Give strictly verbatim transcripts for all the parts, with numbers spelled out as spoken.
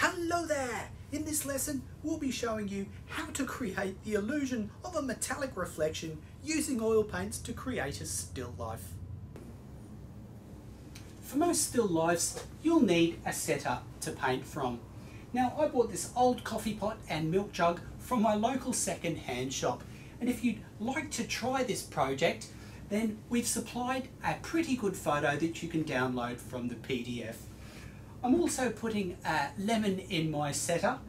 Hello there! In this lesson, we'll be showing you how to create the illusion of a metallic reflection using oil paints to create a still life. For most still lifes, you'll need a setup to paint from. Now, I bought this old coffee pot and milk jug from my local second-hand shop. And if you'd like to try this project, then we've supplied a pretty good photo that you can download from the P D F. I'm also putting a lemon in my setup.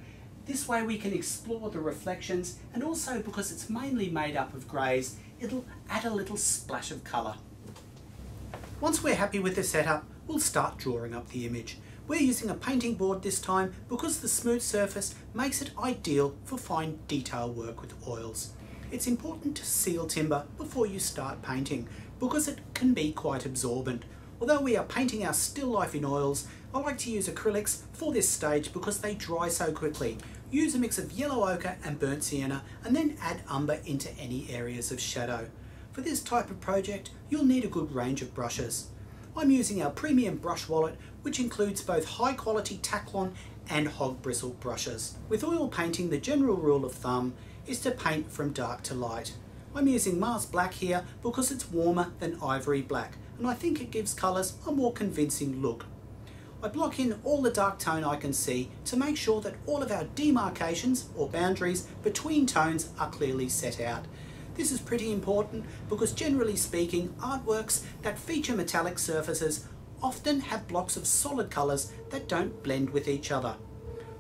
This way we can explore the reflections, and also because it's mainly made up of greys, it'll add a little splash of colour. Once we're happy with the setup, we'll start drawing up the image. We're using a painting board this time because the smooth surface makes it ideal for fine detail work with oils. It's important to seal timber before you start painting because it can be quite absorbent. Although we are painting our still life in oils, I like to use acrylics for this stage because they dry so quickly. Use a mix of yellow ochre and burnt sienna and then add umber into any areas of shadow. For this type of project, you'll need a good range of brushes. I'm using our premium brush wallet, which includes both high quality Taclon and hog bristle brushes. With oil painting, the general rule of thumb is to paint from dark to light. I'm using Mars Black here because it's warmer than ivory black, and I think it gives colours a more convincing look. I block in all the dark tone I can see to make sure that all of our demarcations or boundaries between tones are clearly set out. This is pretty important because generally speaking, artworks that feature metallic surfaces often have blocks of solid colours that don't blend with each other.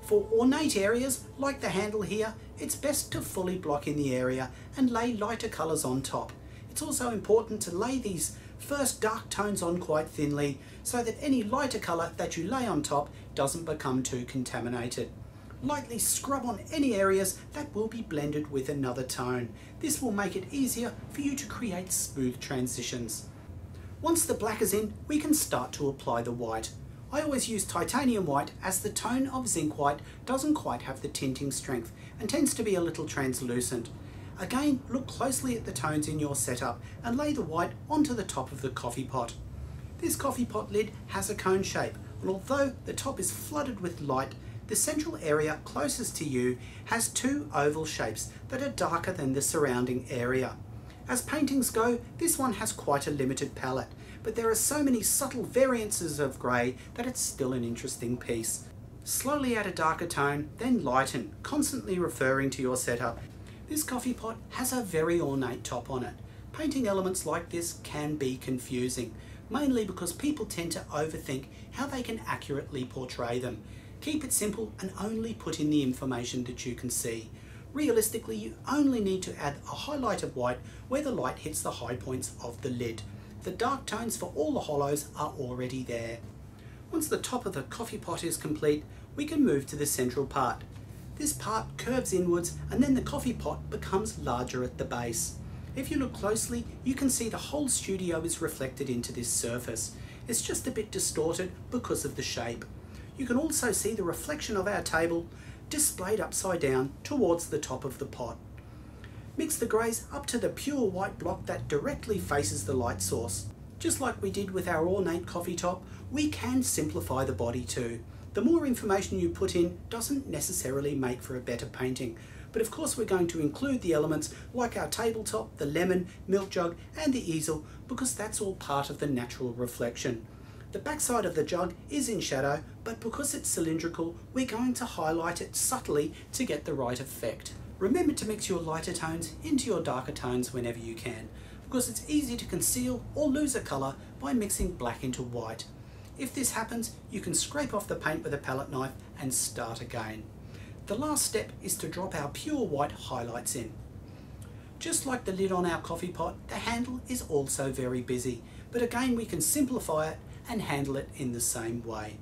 For ornate areas, like the handle here, it's best to fully block in the area and lay lighter colours on top. It's also important to lay these first dark tones on quite thinly so that any lighter colour that you lay on top doesn't become too contaminated. Lightly scrub on any areas that will be blended with another tone. This will make it easier for you to create smooth transitions. Once the black is in, we can start to apply the white. I always use titanium white as the tone of zinc white doesn't quite have the tinting strength and tends to be a little translucent. Again, look closely at the tones in your setup and lay the white onto the top of the coffee pot. This coffee pot lid has a cone shape, and although the top is flooded with light, the central area closest to you has two oval shapes that are darker than the surrounding area. As paintings go, this one has quite a limited palette, but there are so many subtle variances of grey that it's still an interesting piece. Slowly add a darker tone, then lighten, constantly referring to your setup. This coffee pot has a very ornate top on it. Painting elements like this can be confusing, mainly because people tend to overthink how they can accurately portray them. Keep it simple and only put in the information that you can see. Realistically, you only need to add a highlight of white where the light hits the high points of the lid. The dark tones for all the hollows are already there. Once the top of the coffee pot is complete, we can move to the central part. This part curves inwards and then the coffee pot becomes larger at the base. If you look closely, you can see the whole studio is reflected into this surface. It's just a bit distorted because of the shape. You can also see the reflection of our table displayed upside down towards the top of the pot. Mix the greys up to the pure white block that directly faces the light source. Just like we did with our ornate coffee top, we can simplify the body too. The more information you put in doesn't necessarily make for a better painting, but of course we're going to include the elements like our tabletop, the lemon, milk jug and the easel because that's all part of the natural reflection. The backside of the jug is in shadow, but because it's cylindrical, we're going to highlight it subtly to get the right effect. Remember to mix your lighter tones into your darker tones whenever you can, because it's easy to conceal or lose a colour by mixing black into white. If this happens, you can scrape off the paint with a palette knife and start again. The last step is to drop our pure white highlights in. Just like the lid on our coffee pot, the handle is also very busy, but again we can simplify it and handle it in the same way.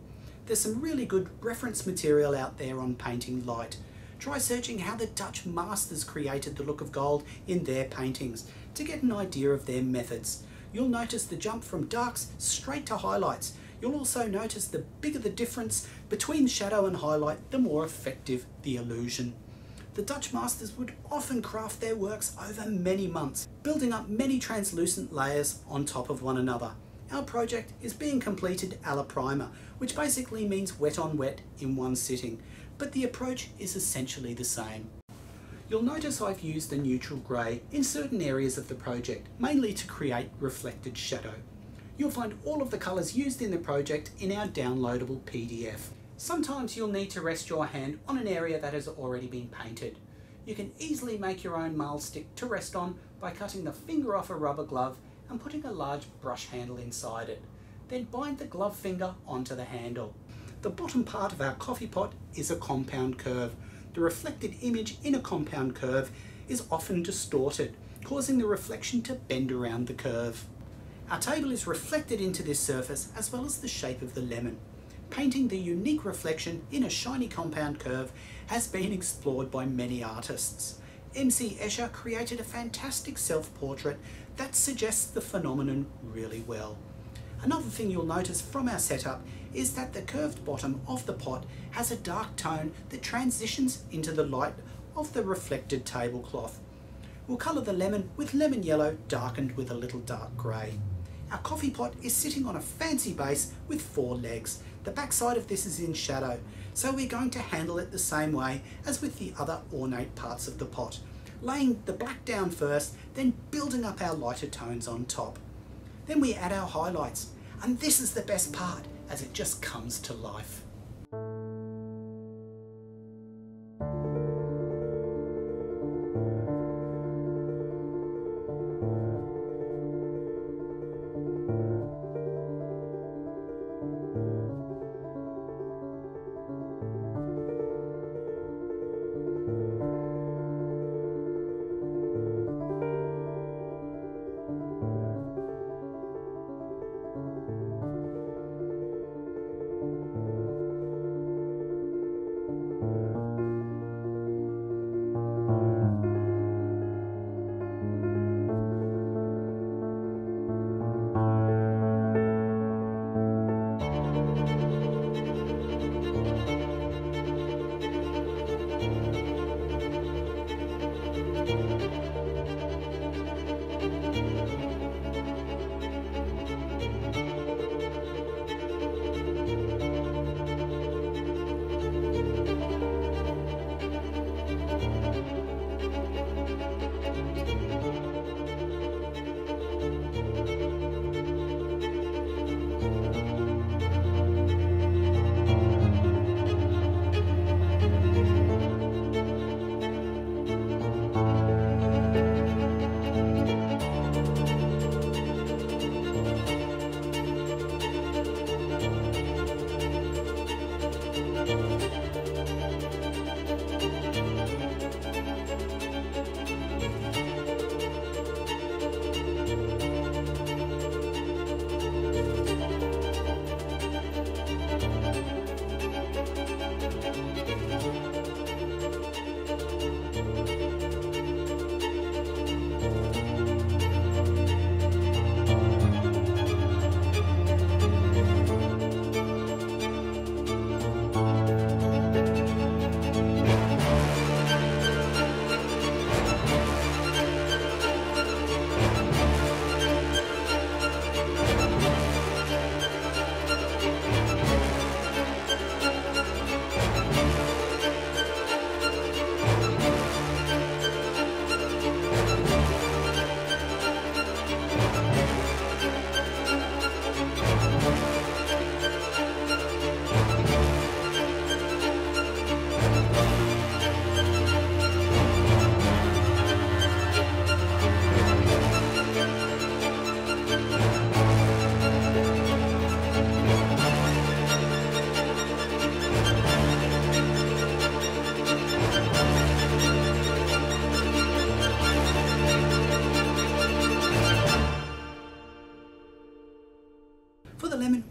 There's some really good reference material out there on painting light. Try searching how the Dutch masters created the look of gold in their paintings to get an idea of their methods. You'll notice the jump from darks straight to highlights. You'll also notice the bigger the difference between shadow and highlight, the more effective the illusion. The Dutch masters would often craft their works over many months, building up many translucent layers on top of one another. our project is being completed a la primer, which basically means wet on wet in one sitting, but the approach is essentially the same. You'll notice I've used a neutral grey in certain areas of the project, mainly to create reflected shadow. You'll find all of the colours used in the project in our downloadable P D F. Sometimes you'll need to rest your hand on an area that has already been painted. You can easily make your own marl stick to rest on by cutting the finger off a rubber glove and putting a large brush handle inside it. Then bind the glove finger onto the handle. The bottom part of our coffee pot is a compound curve. The reflected image in a compound curve is often distorted, causing the reflection to bend around the curve. Our table is reflected into this surface as well as the shape of the lemon. Painting the unique reflection in a shiny compound curve has been explored by many artists. M C Escher created a fantastic self-portrait that suggests the phenomenon really well. Another thing you'll notice from our setup is that the curved bottom of the pot has a dark tone that transitions into the light of the reflected tablecloth. We'll colour the lemon with lemon yellow darkened with a little dark grey. Our coffee pot is sitting on a fancy base with four legs. The backside of this is in shadow, so we're going to handle it the same way as with the other ornate parts of the pot, laying the black down first, then building up our lighter tones on top. Then we add our highlights, and this is the best part as it just comes to life.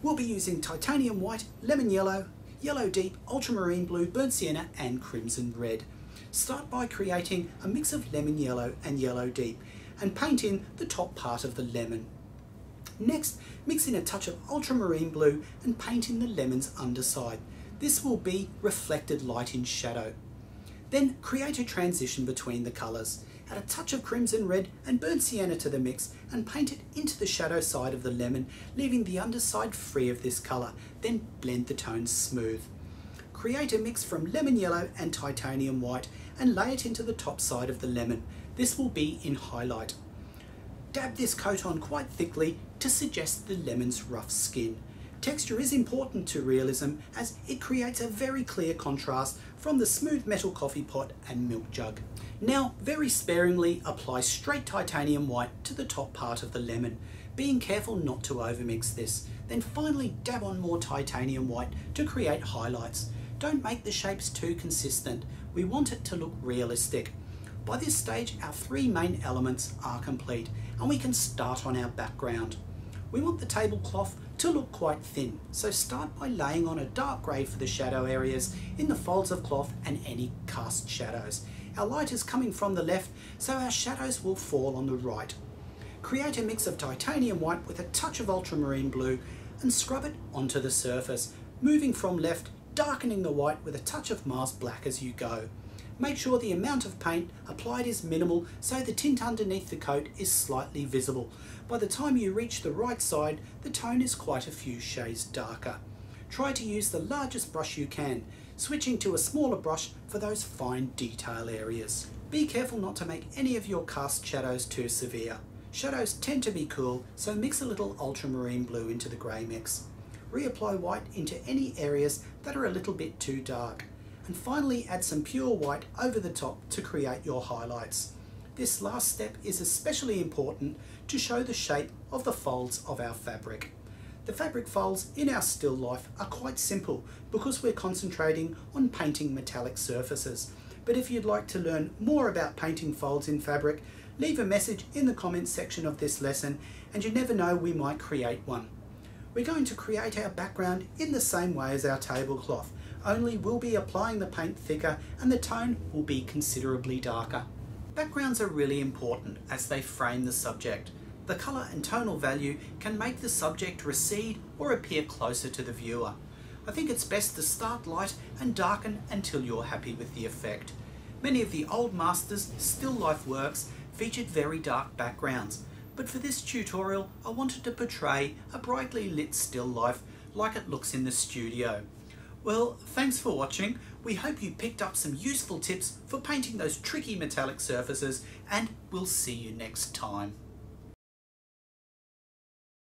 We'll be using Titanium White, Lemon Yellow, Yellow Deep, Ultramarine Blue, Burnt Sienna and Crimson Red. Start by creating a mix of Lemon Yellow and Yellow Deep and paint in the top part of the lemon. Next, mix in a touch of Ultramarine Blue and paint in the lemon's underside. This will be reflected light in shadow. Then create a transition between the colours. add a touch of Crimson Red and Burnt Sienna to the mix and paint it into the shadow side of the lemon, leaving the underside free of this colour, then blend the tones smooth. Create a mix from Lemon Yellow and Titanium White and lay it into the top side of the lemon. This will be in highlight. Dab this coat on quite thickly to suggest the lemon's rough skin. Texture is important to realism as it creates a very clear contrast from the smooth metal coffee pot and milk jug. Now, very sparingly apply straight Titanium White to the top part of the lemon, being careful not to overmix this. Then finally dab on more Titanium White to create highlights. Don't make the shapes too consistent. We want it to look realistic. By this stage, our three main elements are complete and we can start on our background. We want the tablecloth to look quite thin, so start by laying on a dark grey for the shadow areas in the folds of cloth and any cast shadows. Our light is coming from the left, so our shadows will fall on the right. Create a mix of Titanium White with a touch of Ultramarine Blue and scrub it onto the surface, moving from left, darkening the white with a touch of Mars Black as you go. Make sure the amount of paint applied is minimal so the tint underneath the coat is slightly visible. By the time you reach the right side, the tone is quite a few shades darker. Try to use the largest brush you can, switching to a smaller brush for those fine detail areas. Be careful not to make any of your cast shadows too severe. Shadows tend to be cool, so mix a little Ultramarine Blue into the grey mix. Reapply white into any areas that are a little bit too dark. And finally add some pure white over the top to create your highlights. This last step is especially important to show the shape of the folds of our fabric. The fabric folds in our still life are quite simple because we're concentrating on painting metallic surfaces. But if you'd like to learn more about painting folds in fabric, leave a message in the comments section of this lesson and you never know, we might create one. We're going to create our background in the same way as our tablecloth, only we'll be applying the paint thicker and the tone will be considerably darker. Backgrounds are really important as they frame the subject. The colour and tonal value can make the subject recede or appear closer to the viewer. I think it's best to start light and darken until you're happy with the effect. Many of the old masters' still life works featured very dark backgrounds. But for this tutorial, I wanted to portray a brightly lit still life like it looks in the studio. Well, thanks for watching. We hope you picked up some useful tips for painting those tricky metallic surfaces, and we'll see you next time.